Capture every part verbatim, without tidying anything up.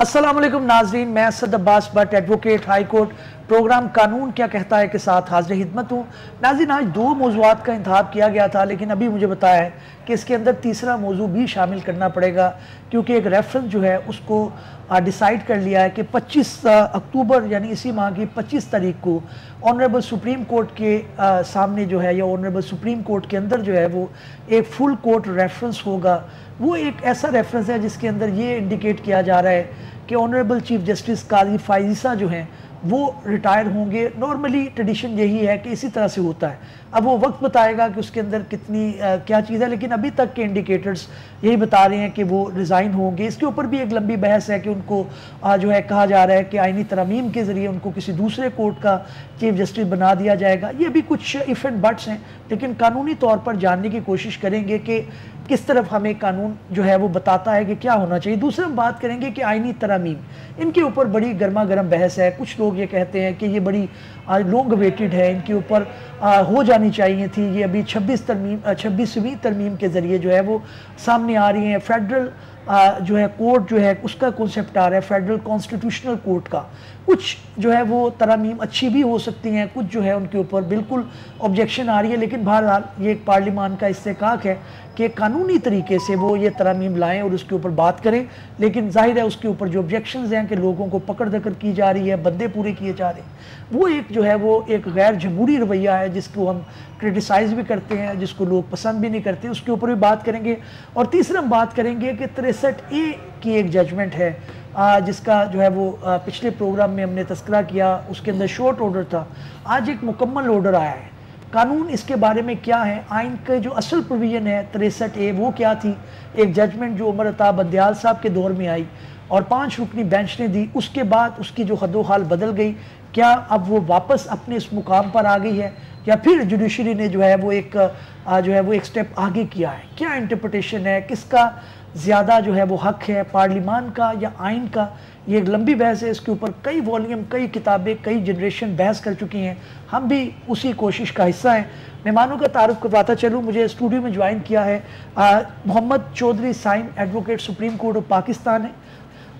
अस्सलाम वालेकुम नाजरीन, मैं Asad Abbas Bhatt advocate high court program कानून क्या कहता है के साथ हाजिर खिदमत हूँ। नाजरीन, आज दो मौजूद का इंतखाब किया गया था, लेकिन अभी मुझे बताया है कि इसके अंदर तीसरा मौजू भी शामिल करना पड़ेगा, क्योंकि एक रेफरेंस जो है उसको डिसाइड कर लिया है कि पच्चीस अक्टूबर यानी इसी माह की पच्चीस तारीख को ऑनरेबल सुप्रीम कोर्ट के आ, सामने जो है या ऑनरेबल सुप्रीम कोर्ट के अंदर जो है वो एक फुल कोर्ट रेफरेंस होगा। वो एक ऐसा रेफरेंस है जिसके अंदर ये इंडिकेट किया जा रहा है कि honourable chief justice Qazi Faez Isa जो हैं वो रिटायर होंगे। नॉर्मली ट्रेडिशन यही है कि इसी तरह से होता है। अब वो वक्त बताएगा कि उसके अंदर कितनी आ, क्या चीज़ है, लेकिन अभी तक के इंडिकेटर्स यही बता रहे हैं कि वो रिज़ाइन होंगे। इसके ऊपर भी एक लंबी बहस है कि उनको आ, जो है कहा जा रहा है कि आइनी तरमीम के ज़रिए उनको किसी दूसरे कोर्ट का चीफ जस्टिस बना दिया जाएगा। ये भी कुछ इफ़ एंड बट्स हैं, लेकिन कानूनी तौर पर जानने की कोशिश करेंगे कि किस तरफ हमें कानून जो है वो बताता है कि क्या होना चाहिए। दूसरे हम बात करेंगे कि आइनी तरमीम, इनके ऊपर बड़ी गर्मा गर्म बहस है। कुछ लोग ये कहते हैं कि ये बड़ी लॉन्ग वेटेड है, इनके ऊपर हो जानी चाहिए थी। ये अभी छब्बीस तरमीम छब्बीसवीं तरमीम के ज़रिए जो है वो सामने आ रही है। फेडरल आ, जो है कोर्ट जो है उसका कॉन्सेप्ट आ रहा है फेडरल कॉन्स्टिट्यूशनल कोर्ट का। कुछ जो है वो तरमीम अच्छी भी हो सकती हैं, कुछ जो है उनके ऊपर बिल्कुल ऑब्जेक्शन आ रही है। लेकिन बहरहाल ये एक पार्लियामान का इस्तेकाक है कि कानूनी तरीके से वो ये तरमीम लाएँ और उसके ऊपर बात करें। लेकिन जाहिर है उसके ऊपर जो ऑब्जेक्शंस हैं कि लोगों को पकड़ दकड़ की जा रही है, बंदे पूरे किए जा रहे हैं, वो एक जो है वो एक गैर जमहूरी रवैया है जिसको हम क्रिटिसाइज़ भी करते हैं, जिसको लोग पसंद भी नहीं करते, उसके ऊपर भी बात करेंगे। और तीसरा हम बात करेंगे कि तिरसठ ए की एक जजमेंट है जिसका जो है वो पिछले प्रोग्राम में हमने तस्करा किया, उसके अंदर शॉर्ट ऑर्डर था, आज एक मुकम्मल ऑर्डर आया है। कानून इसके बारे में क्या है, आइन के जो असल प्रोविज़न है तिरसठ ए वो क्या थी, एक जजमेंट जो उमर अता बंदियाल साहब के दौर में आई और पाँच रुकनी बेंच ने दी, उसके बाद उसकी जो खदोहाल बदल गई, क्या अब वो वापस अपने इस मुकाम पर आ गई है या फिर जुडिशरी ने जो है वो एक जो है वो एक स्टेप आगे किया है। क्या इंटरप्रिटेशन है, किसका ज़्यादा जो है वो हक है, पार्लियामान का या आइन का, ये एक लंबी बहस है। इसके ऊपर कई वॉल्यूम, कई किताबें, कई जनरेशन बहस कर चुकी हैं। हम भी उसी कोशिश का हिस्सा हैं। मेहमानों का तारुफ करवाता चलूँ, मुझे स्टूडियो में ज्वाइन किया है Mohammad Chaudhry Saim, advocate supreme court of Pakistan है,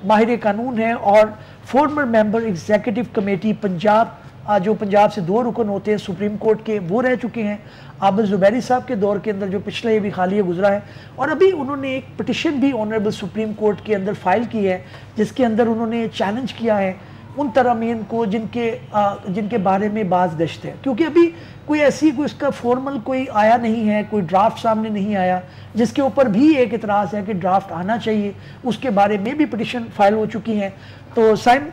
माहिर कानून है और former member executive committee Punjab, जो पंजाब से दो रुकन होते हैं सुप्रीम कोर्ट के, वो रह चुके हैं आबिद ज़ुबैरी साहब के दौर के अंदर जो पिछले ये भी खाली गुजरा है। और अभी उन्होंने एक पिटिशन भी ऑनरेबल सुप्रीम कोर्ट के अंदर फाइल की है जिसके अंदर उन्होंने चैलेंज किया है उन तरमीम को जिनके आ, जिनके बारे में बाज गश्त है, क्योंकि अभी कोई ऐसी कोई इसका फॉर्मल कोई आया नहीं है, कोई ड्राफ्ट सामने नहीं आया, जिसके ऊपर भी एक इतराज़ है कि ड्राफ्ट आना चाहिए, उसके बारे में भी पिटिशन फाइल हो चुकी हैं। तो साइम,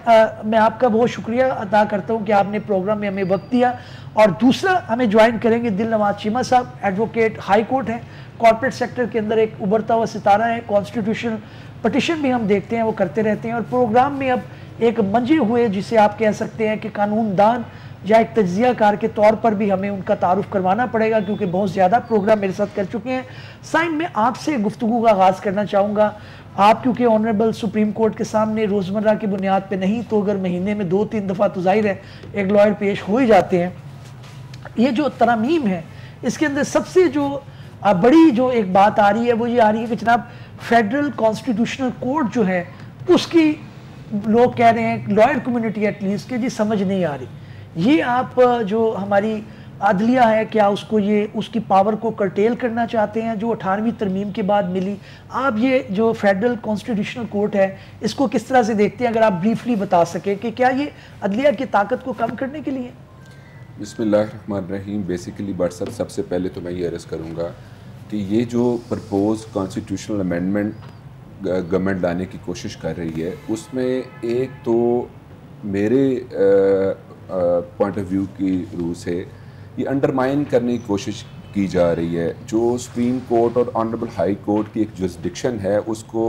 मैं आपका बहुत शुक्रिया अदा करता हूं कि आपने प्रोग्राम में हमें वक्त दिया। और दूसरा हमें ज्वाइन करेंगे दिल Nawaz Cheema sahab, advocate high court हैं, कॉर्पोरेट सेक्टर के अंदर एक उभरता हुआ सितारा है, कॉन्स्टिट्यूशनल पटिशन भी हम देखते हैं, वो करते रहते हैं। और प्रोग्राम में अब एक मंजे हुए जिसे आप कह सकते हैं कि कानूनदान या एक तज्ज़ियाकार के तौर पर भी हमें उनका तारुफ करवाना पड़ेगा, क्योंकि बहुत ज़्यादा प्रोग्राम मेरे साथ कर चुके हैं। साइम, मैं आपसे गुफ्तगू का आगाज़ करना चाहूँगा। आप क्योंकि ऑनरेबल सुप्रीम कोर्ट के सामने रोज़मर्रा की बुनियाद पे नहीं तो अगर महीने में दो तीन दफ़ा तो जाहिर है एक लॉयर पेश हो ही जाते हैं। ये जो तरमीम है इसके अंदर सबसे जो बड़ी जो एक बात आ रही है वो ये आ रही है कि जनाब फेडरल कॉन्स्टिट्यूशनल कोर्ट जो है उसकी लोग कह रहे हैं लॉयर कम्यूनिटी एटलीस्ट कि जी समझ नहीं आ रही, ये आप जो हमारी अदलिया है क्या उसको ये उसकी पावर को कर्टेल करना चाहते हैं जो अठारहवीं तरमीम के बाद मिली। आप ये जो फेडरल कॉन्स्टिट्यूशनल कोर्ट है इसको किस तरह से देखते हैं, अगर आप ब्रीफली बता सकें कि क्या ये अदलिया की ताकत को कम करने के लिए। बिस्मिल्लाह रहमान रहीम। बेसिकली बट साहब, सबसे पहले तो मैं ये अर्ज़ करूँगा कि ये जो प्रपोज कॉन्स्टिट्यूशनल अमेंडमेंट गवर्नमेंट लाने की कोशिश कर रही है उसमें एक तो मेरे पॉइंट ऑफ व्यू की रूह से ये अंडरमाइन करने की कोशिश की जा रही है जो सुप्रीम कोर्ट और ऑनरेबल हाई कोर्ट की एक जुरिसडिक्शन है उसको,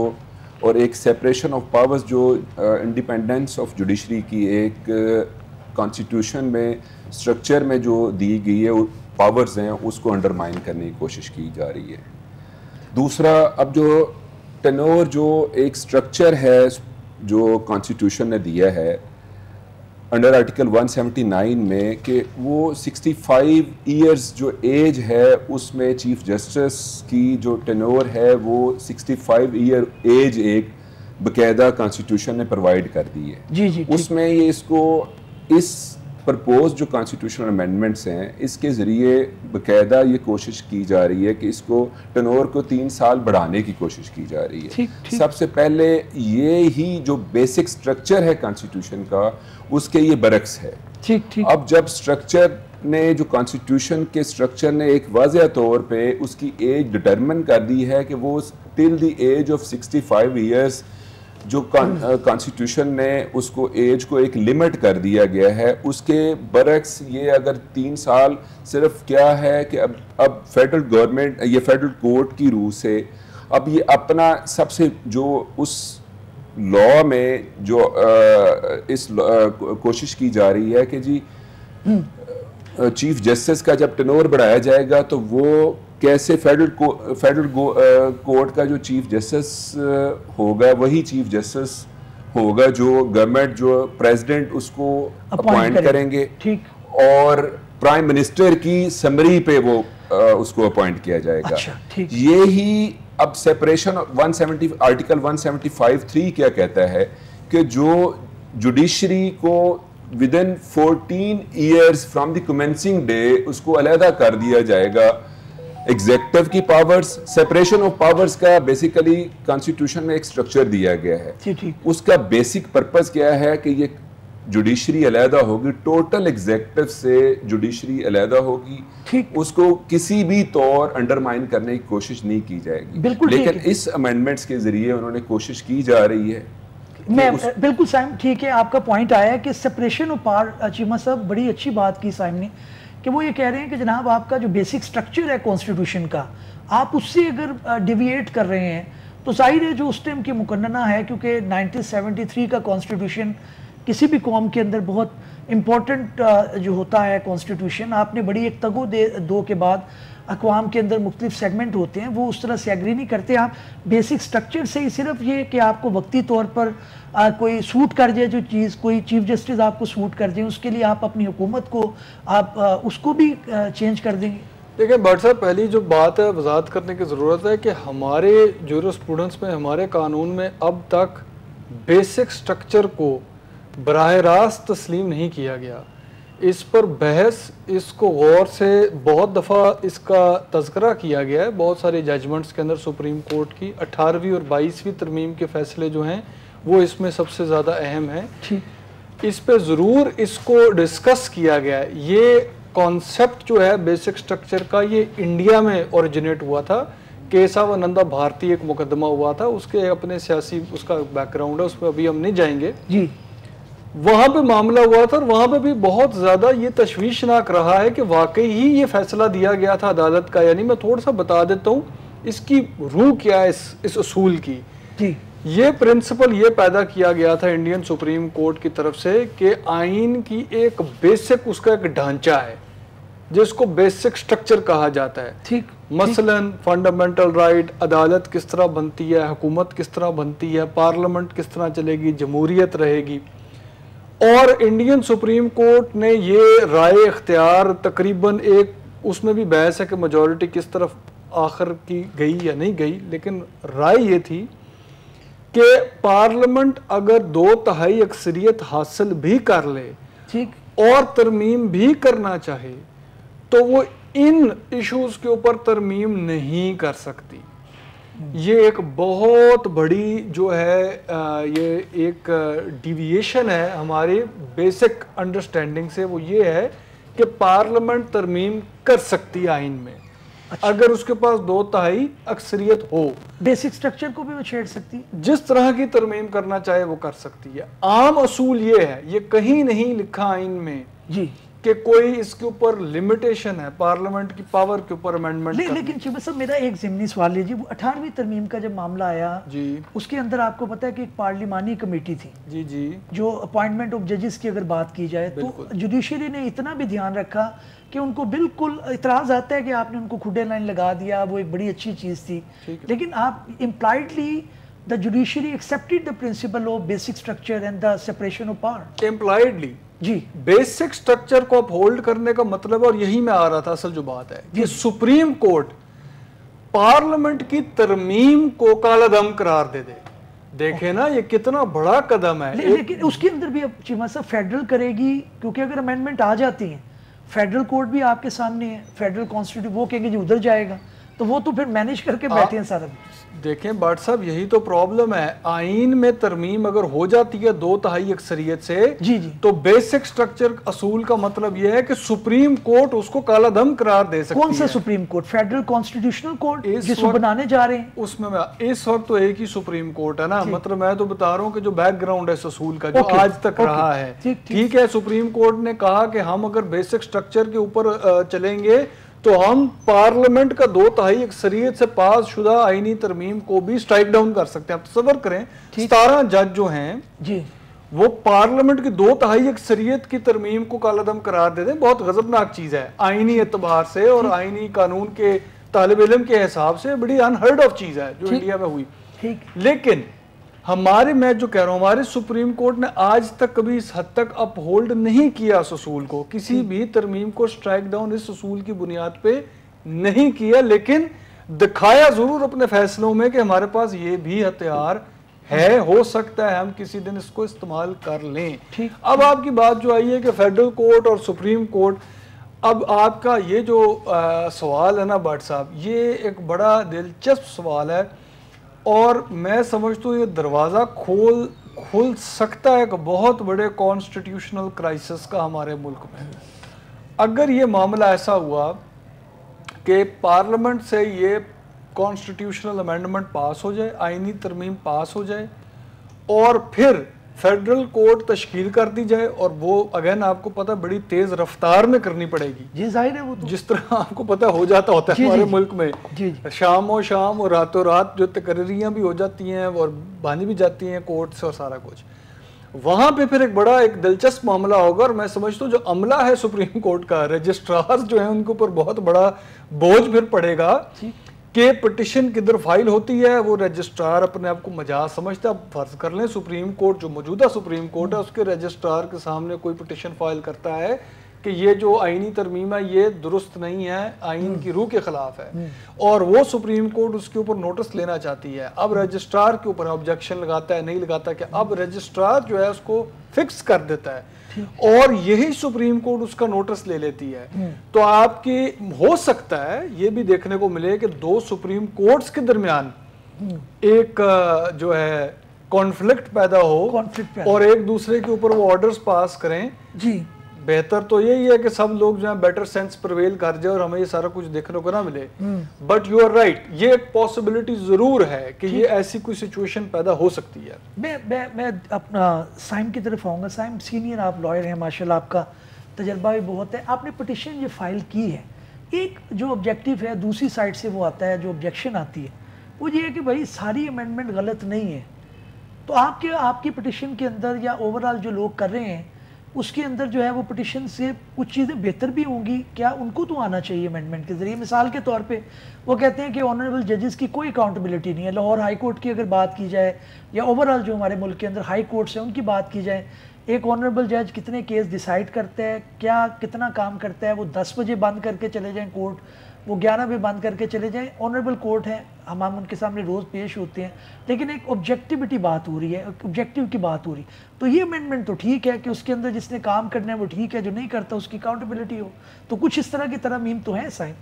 और एक सेपरेशन ऑफ पावर्स जो इंडिपेंडेंस ऑफ जुडिशरी की एक कॉन्स्टिट्यूशन में स्ट्रक्चर में जो दी गई है पावर्स हैं उसको अंडरमाइन करने की कोशिश की जा रही है। दूसरा, अब जो टेनोर जो एक स्ट्रक्चर है जो कॉन्स्टिट्यूशन ने दिया है अंडर आर्टिकल एक सौ उन्यासी में कि वो पैंसठ ईयर्स जो एज है उसमें चीफ जस्टिस की जो टेनोर है वो पैंसठ ईयर एज एक बाकायदा कॉन्स्टिट्यूशन ने प्रोवाइड कर दी है। जी जी उसमें ये इसको इस प्रपोज जो कॉन्स्टिट्यूशनल अमेंडमेंट्स हैं इसके ज़रिए बाकायदा ये कोशिश की जा रही है कि इसको टनोर को तीन साल बढ़ाने की कोशिश की जा रही है। ठीक, ठीक। सबसे पहले ये ही जो बेसिक स्ट्रक्चर है कॉन्स्टिट्यूशन का उसके ये बरक्स है। ठीक, ठीक। अब जब स्ट्रक्चर ने जो कॉन्स्टिट्यूशन के स्ट्रक्चर ने एक वाज़ह तौर पे उसकी एज डिटर्मिन कर दी है कि वो till the age of sixty five years जो कॉन्स्टिट्यूशन ने उसको एज को एक लिमिट कर दिया गया है, उसके बरक्स ये अगर तीन साल सिर्फ क्या है कि अब अब फेडरल गवर्नमेंट ये फेडरल कोर्ट की रूह से अब ये अपना सबसे जो उस लॉ में जो आ, इस आ, कोशिश की जा रही है कि जी चीफ जस्टिस का जब टेनोर बढ़ाया जाएगा तो वो कैसे फेडरल को, फेडरल गो, आ, कोर्ट का जो चीफ जस्टिस होगा वही चीफ जस्टिस होगा जो गवर्नमेंट जो प्रेसिडेंट उसको अपॉइंट करेंगे। ठीक। और प्राइम मिनिस्टर की समरी पे वो आ, उसको अपॉइंट किया जाएगा। अच्छा, ठीक। ये ही अब सेपरेशन एक सौ सत्तर आर्टिकल एक सौ पचहत्तर तीन क्या कहता है कि जो जुडिशरी को within fourteen years from the commencing day उसको अलहदा कर दिया जाएगा। एग्जेक्टिव की पावर्स, सेपरेशन ऑफ पावर्स का बेसिकली कॉन्स्टिट्यूशन में एक स्ट्रक्चर दिया गया है। थी, थी। उसका बेसिक पर्पस क्या है कि ये जुडिशरी अलहदा होगी, टोटल एग्जेक्टिव से जुडिशरी अलहदा होगी, उसको किसी भी तौर अंडरमाइन करने की कोशिश नहीं की जाएगी। बिल्कुल। लेकिन इस अमेंडमेंट्स के जरिए उन्होंने कोशिश की जा रही है। मैं उस... बिल्कुल साइम ठीक है, आपका पॉइंट आया है कि सेपरेशन ऑफ पावर। चीमा साहब बड़ी अच्छी बात की साइम ने कि वो ये कह रहे हैं कि जनाब आपका जो बेसिक स्ट्रक्चर है कॉन्स्टिट्यूशन का आप उससे अगर डिविएट कर रहे हैं तो जाहिर है जो उस टाइम की मुकन्ना है, क्योंकि नाइनटीन सेवेंटी थ्री का कॉन्स्टिट्यूशन किसी भी कौम के अंदर बहुत इम्पॉर्टेंट जो होता है कॉन्स्टिट्यूशन। आपने बड़ी एक तगो दे दो के बाद अकवाम के अंदर मुख्तलिफ सेगमेंट होते हैं, वो उस तरह से एग्री नहीं करते। आप बेसिक स्ट्रक्चर से ही सिर्फ ये कि आपको वक्ती तौर पर आ, कोई सूट कर जाए जो चीज़, कोई चीफ जस्टिस आपको सूट कर जाए, उसके लिए आप अपनी हुकूमत को आप आ, उसको भी आ, चेंज कर देंगे। देखिए भट्ट साहब, पहली जो बात है वजाहत करने की ज़रूरत है कि हमारे जूरिस्प्रूडेंस में, हमारे कानून में अब तक बेसिक स्ट्रक्चर को बराह रास्त तस्लीम नहीं किया गया। इस पर बहस, इसको गौर से बहुत दफ़ा इसका तज़करा किया गया है बहुत सारे जजमेंट्स के अंदर। सुप्रीम कोर्ट की अठारहवीं और बाईसवीं तरमीम के फ़ैसले जो हैं वो इसमें सबसे ज़्यादा अहम हैं। इस पर ज़रूर इसको डिस्कस किया गया है। ये कॉन्सेप्ट जो है बेसिक स्ट्रक्चर का ये इंडिया में ओरिजिनेट हुआ था। केसावानंदा भारती एक मुकदमा हुआ था, उसके अपने सियासी उसका बैकग्राउंड है, उस पर अभी हम नहीं जाएंगे। जी वहाँ पे मामला हुआ था और वहाँ पे भी बहुत ज़्यादा ये तशवीशनाक रहा है कि वाकई ही ये फैसला दिया गया था अदालत का। यानी मैं थोड़ा सा बता देता हूँ इसकी रूह क्या है, इस इस उसूल की। जी ये प्रिंसिपल ये पैदा किया गया था इंडियन सुप्रीम कोर्ट की तरफ से कि आइन की एक बेसिक उसका एक ढांचा है जिसको बेसिक स्ट्रक्चर कहा जाता है। ठीक। मसलन फंडामेंटल राइट, अदालत किस तरह बनती है, हुकूमत किस तरह बनती है, पार्लियामेंट किस तरह चलेगी, जमहूरियत रहेगी। और इंडियन सुप्रीम कोर्ट ने ये राय इख्तियार तकरीबन एक, उसमें भी बहस है कि मेजॉरिटी किस तरफ आखिर की गई या नहीं गई, लेकिन राय ये थी कि पार्लियामेंट अगर दो तिहाई अक्सरियत हासिल भी कर ले, ठीक, और तरमीम भी करना चाहे तो वो इन इश्यूज़ के ऊपर तरमीम नहीं कर सकती। ये एक बहुत बड़ी जो है आ, ये एक डिविएशन है हमारे बेसिक अंडरस्टैंडिंग से। वो ये है कि पार्लियामेंट तरमीम कर सकती है आइन में। अच्छा। अगर उसके पास दो तिहाई अक्सरियत हो, बेसिक स्ट्रक्चर को भी वो छेड़ सकती है, जिस तरह की तरमीम करना चाहे वो कर सकती है। आम असूल ये है, ये कहीं नहीं लिखा आइन में जी कि कोई इसके ऊपर लिमिटेशन है पार्लियामेंट की पावर के ऊपर अमेंडमेंट। ले, लेकिन चीफ साहब मेरा एक ज़मीनी सवाल है जी, वो अठारहवीं तरमीम का जब मामला आया जी, उसके अंदर आपको पता है कि एक पार्लिमानी कमेटी थी जी जी जो अपॉइंटमेंट ऑफ जजेस की अगर बात की जाए तो जुडिशरी ने इतना भी ध्यान रखा कि उनको बिल्कुल इतराज़ आता है कि आपने उनको खुडे लाइन लगा दिया, वो एक बड़ी अच्छी चीज़ थी। लेकिन आप impliedly the judiciary accepted the principle of basic structure and the separation of power, impliedly जी। बेसिक स्ट्रक्चर को अपहोल्ड करने का मतलब, और यही मैं आ रहा था असल जो बात है कि सुप्रीम कोर्ट पार्लियामेंट की तरमीम को काला दम करार दे दे, देखे ना ये कितना बड़ा कदम है। ले, लेकिन उसके अंदर भी अब चीमा साहब फेडरल करेगी, क्योंकि अगर अमेंडमेंट आ जाती हैं फेडरल कोर्ट भी आपके सामने है, फेडरल कॉन्स्टिट्यूट वो कहेंगे जी उधर जाएगा, तो वो तो फिर मैनेज करके बैठे हैं सारा। देखें बाट साहब यही तो प्रॉब्लम है, आइन में तरमीम अगर हो जाती है दो तिहाई अक्सरियत से जी जी। तो बेसिक स्ट्रक्चर असूल का मतलब यह है कि सुप्रीम कोर्ट उसको काला धम करार दे सकती है। कौन सा supreme court? Federal constitutional court जिसको बनाने जा रहे हैं उसमें मैं, इस वक्त तो एक ही सुप्रीम कोर्ट है ना, मतलब मैं तो बता रहा हूँ कि जो बैकग्राउंड है इस असूल का जो आज तक रहा है। ठीक है, सुप्रीम कोर्ट ने कहा कि हम अगर बेसिक स्ट्रक्चर के ऊपर चलेंगे तो हम पार्लियामेंट का दो तिहाई अक्सरियत से पास शुदा आईनी तरमीम को भी स्ट्राइक डाउन कर सकते हैं। आप तसव्वुर करें सतारह जज जो हैं जी वो पार्लियामेंट की दो तिहाई अक्सरियत की तरमीम को कालादम करार दे दें, बहुत गजबनाक चीज़ है आईनी एतबार से और आईनी कानून के तालिब इल्म के हिसाब से बड़ी अनहर्ड ऑफ चीज़ है जो इंडिया में हुई। ठीक, लेकिन हमारे, मैं जो कह रहा हूँ हमारे सुप्रीम कोर्ट ने आज तक कभी इस हद तक अपहोल्ड नहीं किया इस असूल को, किसी भी तरमीम को स्ट्राइक डाउन इस असूल की बुनियाद पे नहीं किया, लेकिन दिखाया जरूर अपने फैसलों में कि हमारे पास ये भी हथियार है, हो सकता है हम किसी दिन इसको इस्तेमाल कर लें। ठीक, अब आपकी बात जो आई है कि फेडरल कोर्ट और सुप्रीम कोर्ट, अब आपका ये जो आ, सवाल है ना भट्ट साहब, ये एक बड़ा दिलचस्प सवाल है और मैं समझता हूँ ये दरवाज़ा खोल खुल सकता है एक बहुत बड़े कॉन्स्टिट्यूशनल क्राइसिस का हमारे मुल्क में। अगर ये मामला ऐसा हुआ कि पार्लियामेंट से ये कॉन्स्टिट्यूशनल अमेंडमेंट पास हो जाए, आइनी तरमीम पास हो जाए और फिर फेडरल कोर्ट तश्कील कर दी जाए, और वो अगेन आपको पता बड़ी तेज़ रफ्तार में करनी पड़ेगी। जी जाहिर है वो तो। जिस तरह आपको पता हो जाता होता है हमारे मुल्क में जी जी। शाम और शाम और रातों रात जो तकरीरियाँ भी हो जाती हैं और बानी भी जाती हैं कोर्ट से और सारा कुछ, वहाँ पे फिर एक बड़ा एक दिलचस्प मामला होगा। और मैं समझता हूँ जो अमला है सुप्रीम कोर्ट का, रजिस्ट्रार जो है उनके ऊपर बहुत बड़ा बोझ फिर पड़ेगा के पिटिशन किधर फाइल होती है, वो रजिस्ट्रार अपने आप को मजाक समझता है। फर्ज कर लें सुप्रीम कोर्ट जो मौजूदा सुप्रीम कोर्ट है उसके रजिस्ट्रार के सामने कोई पिटिशन फाइल करता है कि ये जो आइनी तरमीम है ये दुरुस्त नहीं है, आइन की रूह के खिलाफ है, और वो सुप्रीम कोर्ट उसके ऊपर नोटिस लेना चाहती है। अब रजिस्ट्रार के ऊपर ऑब्जेक्शन लगाता है, नहीं लगाता कि अब रजिस्ट्रार जो है उसको फिक्स कर देता है और यही सुप्रीम कोर्ट उसका नोटिस ले लेती है। तो आपकी हो सकता है ये भी देखने को मिले कि दो सुप्रीम कोर्ट्स के दरमियान एक जो है कॉन्फ्लिक्ट पैदा हो, कॉन्फ्लिक्ट और एक दूसरे के ऊपर वो ऑर्डर्स पास करें। जी बेहतर तो यही है कि सब लोग जो है बेटर सेंस प्रिवेल कर जाए और हमें ये सारा कुछ देखने को ना मिले, बट यू आर राइट ये एक पॉसिबिलिटी जरूर है कि ये ऐसी कोई सिचुएशन पैदा हो सकती है। मैं मैं मैं अपना साइम की तरफ आऊँगा। साइम सीनियर आप लॉयर हैं, माशाल्लाह आपका तजर्बा भी बहुत है, आपने पिटिशन ये फाइल की है, एक जो ऑब्जेक्टिव है दूसरी साइड से वो आता है, जो ऑब्जेक्शन आती है वो ये है कि भाई सारी अमेंडमेंट गलत नहीं है, तो आपके आपकी पिटिशन के अंदर या ओवरऑल जो लोग कर रहे हैं उसके अंदर जो है वो पिटिशन से कुछ चीज़ें बेहतर भी होंगी क्या, उनको तो आना चाहिए अमेंडमेंट के ज़रिए। मिसाल के तौर पे वो कहते हैं कि ऑनरेबल जजेस की कोई अकाउंटेबिलिटी नहीं है, लाहौर हाई कोर्ट की अगर बात की जाए या ओवरऑल जो हमारे मुल्क के अंदर हाई कोर्ट्स हैं उनकी बात की जाए, एक ऑनरेबल जज कितने केस डिसाइड करते हैं, क्या कितना काम करता है, वो दस बजे बंद करके चले जाएँ कोर्ट, वो ग्यारह बजे बंद करके चले जाएँ। ऑनरेबल कोर्ट हैं हम हम उनके सामने रोज़ पेश होते हैं, लेकिन एक ऑब्जेक्टिविटी बात हो रही है, ऑब्जेक्टिव की बात हो रही है। तो ये अमेंडमेंट तो ठीक है कि उसके अंदर जिसने काम करना है वो ठीक है, जो नहीं करता उसकी अकाउंटेबिलिटी हो, तो कुछ इस तरह की तरमीम तो है। साइन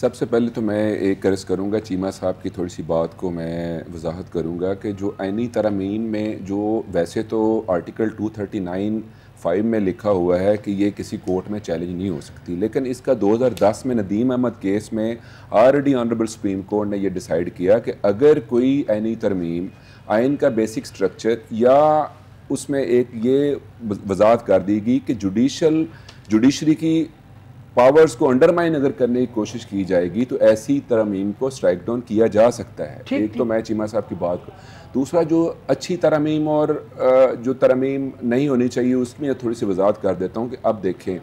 सबसे पहले तो मैं एक अर्ज़ करूँगा, चीमा साहब की थोड़ी सी बात को मैं वजाहत करूँगा कि जो आइनी तरमीम में जो वैसे तो article two thirty nine five में लिखा हुआ है कि ये किसी कोर्ट में चैलेंज नहीं हो सकती, लेकिन इसका दो हज़ार दस में नदीम अहमद केस में ऑलरेडी ऑनरेबल सुप्रीम कोर्ट ने ये डिसाइड किया कि अगर कोई आइनी तरमीम आइन का बेसिक स्ट्रक्चर या उसमें एक ये वजाहत कर देगी कि जुडिशल जुडिशरी की पावर्स को अंडरमाइन अगर करने की कोशिश की जाएगी तो ऐसी तरमीम को स्ट्राइक डाउन किया जा सकता है। ठीक, एक ठीक। तो मैं चीमा साहब की बात को, दूसरा जो अच्छी तरमीम और जो तरमीम नहीं होनी चाहिए उसमें थोड़ी सी वजाहत कर देता हूँ कि अब देखें,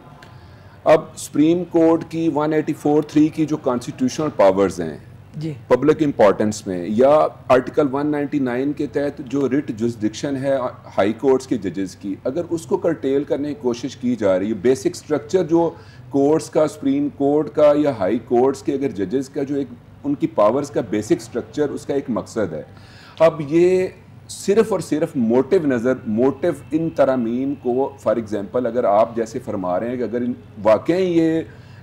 अब सुप्रीम कोर्ट की एक सौ चौरासी तीन की जो कॉन्स्टिट्यूशनल पावर्स हैं पब्लिक इम्पॉर्टेंस में या आर्टिकल एक सौ निन्यानवे के तहत जो रिट जुरिसडिक्शन है हाई कोर्ट्स के जजेस की, अगर उसको कर्टेल करने की कोशिश की जा रही है, बेसिक स्ट्रक्चर जो कोर्ट्स का सुप्रीम कोर्ट का या हाई कोर्ट्स के अगर जजेस का जो एक उनकी पावर्स का बेसिक स्ट्रक्चर उसका एक मकसद है, अब ये सिर्फ और सिर्फ मोटिव नज़र, मोटिव इन तरामीम को, फॉर एग्ज़ाम्पल अगर आप जैसे फरमा रहे हैं कि अगर वाकई ये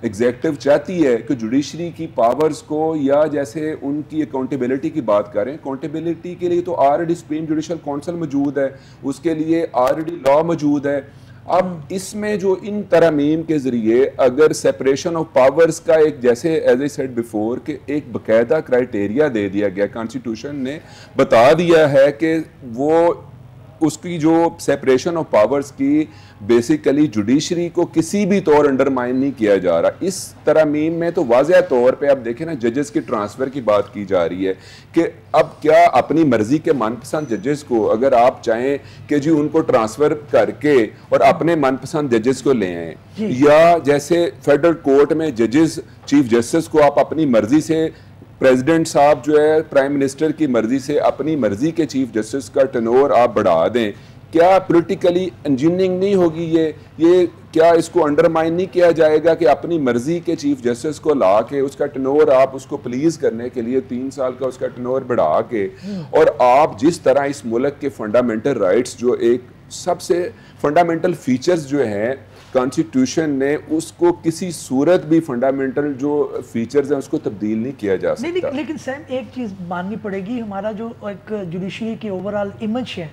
एग्जेक्टिव चाहती है कि जुडिशरी की पावर्स को या जैसे उनकी अकाउंटेबिलिटी की बात करें, अकाउंटेबिलिटी के लिए तो ऑलरेडी सुप्रीम जुडिशल काउंसिल मौजूद है, उसके लिए ऑलरेडी लॉ मौजूद है। अब इसमें जो इन तरमीम के ज़रिए अगर सेपरेशन ऑफ पावर्स का एक जैसे एज आई सेड बिफोर कि एक बाकायदा क्राइटेरिया दे दिया गया, कॉन्स्टिट्यूशन ने बता दिया है कि वो उसकी जो सेपरेशन ऑफ पावर्स की बेसिकली जुडिशरी को किसी भी तौर अंडरमाइन नहीं किया जा रहा। इस तरमीम में तो वाज़ह तौर पे आप देखें ना, जजेस के ट्रांसफ़र की बात की जा रही है कि अब क्या अपनी मर्ज़ी के मनपसंद जजेस को अगर आप चाहें कि जी उनको ट्रांसफ़र करके और अपने मनपसंद जजेस को ले आएँ, या जैसे फेडरल कोर्ट में जजेस चीफ जस्टिस को आप अपनी मर्ज़ी से, प्रेसिडेंट साहब जो है प्राइम मिनिस्टर की मर्ज़ी से अपनी मर्ज़ी के चीफ जस्टिस का टनोर आप बढ़ा दें, क्या पॉलिटिकली इंजीनियरिंग नहीं होगी ये ये क्या इसको अंडरमाइन नहीं किया जाएगा कि अपनी मर्ज़ी के चीफ जस्टिस को ला के उसका टनोर आप उसको प्लीज़ करने के लिए तीन साल का उसका टनोर बढ़ा के, और आप जिस तरह इस मुल्क के फंडामेंटल राइट्स जो एक सबसे फंडामेंटल फीचर्स जो हैं कॉन्स्टिट्यूशन ने, उसको किसी सूरत भी फंडामेंटल जो फीचर्स हैं उसको तब्दील नहीं किया जा सकता। नहीं, लेकिन सैम एक चीज़ माननी पड़ेगी, हमारा जो एक जुडिशरी की ओवरऑल इमेज है,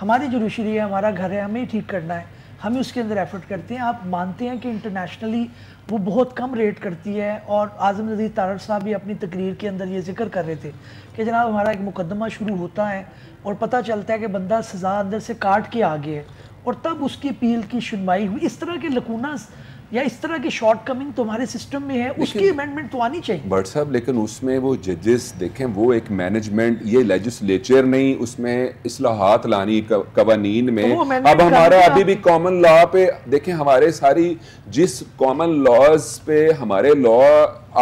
हमारी जुडिशरी है, हमारा घर है, हमें ठीक करना है, हमें उसके अंदर एफर्ट करते हैं। आप मानते हैं कि इंटरनेशनली वो बहुत कम रेट करती है, और आज़म नज़ीर तारड़ साहब भी अपनी तकरीर के अंदर ये जिक्र कर रहे थे कि जनाब हमारा एक मुकदमा शुरू होता है और पता चलता है कि बंदा सज़ा अंदर से काट के आ गया है और तब उसकी अपील की सुनवाई हुई। इस तरह के लकूनास या इस तरह की शॉर्टकमिंग तुम्हारे सिस्टम में है, उसकी अमेंडमेंट तो आनी चाहिए बट साहब। लेकिन उसमें वो जजेस देखें, वो एक मैनेजमेंट, ये लेजिस्लेचर नहीं, उसमें इस्लाहात लानी कवानीन में। तो अब हमारा अभी भी कॉमन लॉ पे देखें, हमारे सारी जिस कॉमन लॉज पे हमारे लॉ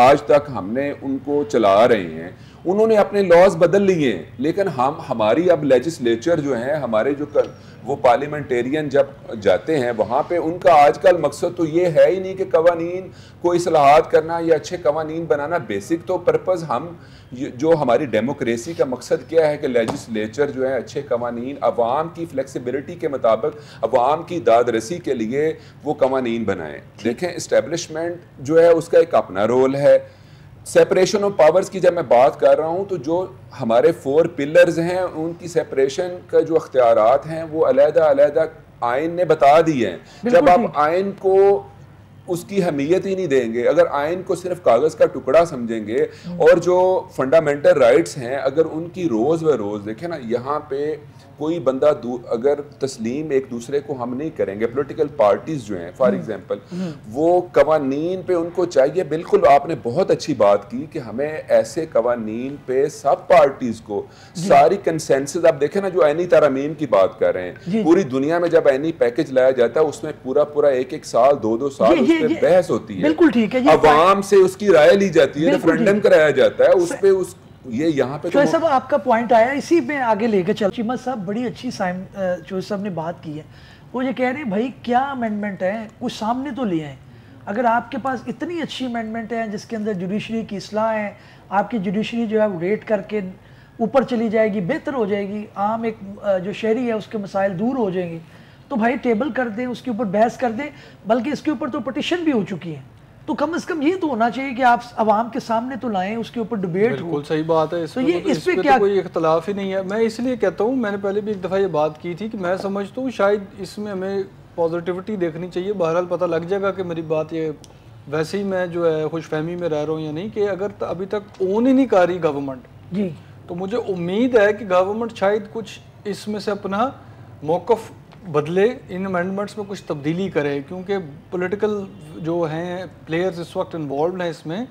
आज तक हमने उनको चला रहे हैं, उन्होंने अपने लॉज बदल लिए, लेकिन हम हमारी अब लेजिस्लेचर जो है, हमारे जो कर, वो पार्लियामेंटेरियन जब जाते हैं वहाँ पे उनका आजकल मकसद तो ये है ही नहीं कि कवानीन को इस्लाहात करना या अच्छे कवानीन बनाना। बेसिक तो पर्पज़ हम जो हमारी डेमोक्रेसी का मकसद क्या है कि लेजिस्लेचर जो है अच्छे कवानीन अवाम की फ्लेक्सिबिलिटी के मुताबिक अवाम की दादरसी के लिए वो कवानीन बनाएँ। देखें इस्टेब्लिशमेंट जो है उसका एक अपना रोल है। सेपरेशन ऑफ पावर्स की जब मैं बात कर रहा हूँ तो जो हमारे फोर पिलर्स हैं उनकी सेपरेशन का जो अख्तियारात हैं वो अलहदा अलहदा आइन ने बता दिए हैं। जब आप आइन को उसकी अहमियत ही नहीं देंगे, अगर आइन को सिर्फ कागज़ का टुकड़ा समझेंगे और जो फंडामेंटल राइट्स हैं अगर उनकी रोज़ व रोज़ देखें ना, यहाँ पे कोई बंदा अगर तस्लीम एक दूसरे को हम नहीं करेंगे। पॉलिटिकल पार्टीज़ जो हैं फॉर एग्जांपल वो कवानीन पे उनको चाहिए, बिल्कुल आपने बहुत अच्छी बात की कि हमें ऐसे कवानीन पे सब पार्टीज़ को सारी कंसेंसस, आप देखें ना जो आइनी तरमीम की बात कर रहे हैं, पूरी दुनिया में जब आइनी पैकेज लाया जाता है उसमें पूरा पूरा एक एक साल दो दो साल उस पर बहस होती है, बिल्कुल ठीक है, अवाम से उसकी राय ली जाती है, रेफरेंडम कराया जाता है उस पर। उस ये यहाँ पे चोइस साहब आपका पॉइंट आया, इसी में आगे लेकर चल। चीमा साहब बड़ी अच्छी साइम चोइस साहब ने बात की है, वो ये कह रहे हैं भाई क्या अमेंडमेंट है, कुछ सामने तो ले आए। अगर आपके पास इतनी अच्छी अमेंडमेंट है जिसके अंदर जुडिशरी की इस्लाह है, आपकी जुडिशरी जो है वो रेट करके ऊपर चली जाएगी, बेहतर हो जाएगी, आम एक जो शहरी है उसके मसाइल दूर हो जाएंगे, तो भाई टेबल कर दें, उसके ऊपर बहस कर दें। बल्कि इसके ऊपर तो पटिशन भी हो चुकी है, तो कम अज कम ये तो होना चाहिए कि आप अवाम के सामने तो लाएं, उसके ऊपर डिबेट हो। बिल्कुल सही बात है, इसमें तो ये, तो इस पे क्या तो कोई इख्तलाफ ही नहीं है। मैं इसलिए कहता हूँ, मैंने पहले भी एक दफ़ा ये बात की थी कि मैं समझता हूँ शायद इसमें हमें पॉजिटिविटी देखनी चाहिए। बहरहाल पता लग जाएगा कि मेरी बात ये वैसे ही मैं जो है खुशफहमी में रह रहा हूँ या नहीं, कि अगर अभी तक ओन ही नहीं कर रही गवर्नमेंट जी, तो मुझे उम्मीद है कि गवर्नमेंट शायद कुछ इसमें से अपना मौक़िफ़ बदले, इन अमेंडमेंट्स में कुछ तब्दीली करे, क्योंकि पॉलिटिकल जो हैं प्लेयर्स इस वक्त इन्वॉल्व हैं इसमें,